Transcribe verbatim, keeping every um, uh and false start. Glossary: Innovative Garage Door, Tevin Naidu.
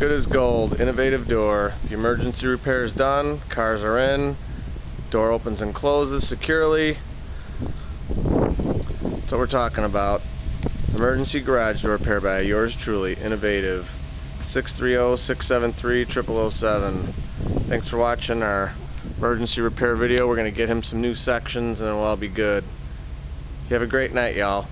good as gold. Innovative Door. The emergency repair is done, cars are in, door opens and closes securely. That's what we're talking about. Emergency garage door repair by yours truly, Innovative. six three zero, six seven three, zero zero zero seven. Thanks for watching our emergency repair video. We're going to get him some new sections and it'll all be good. You have a great night, y'all.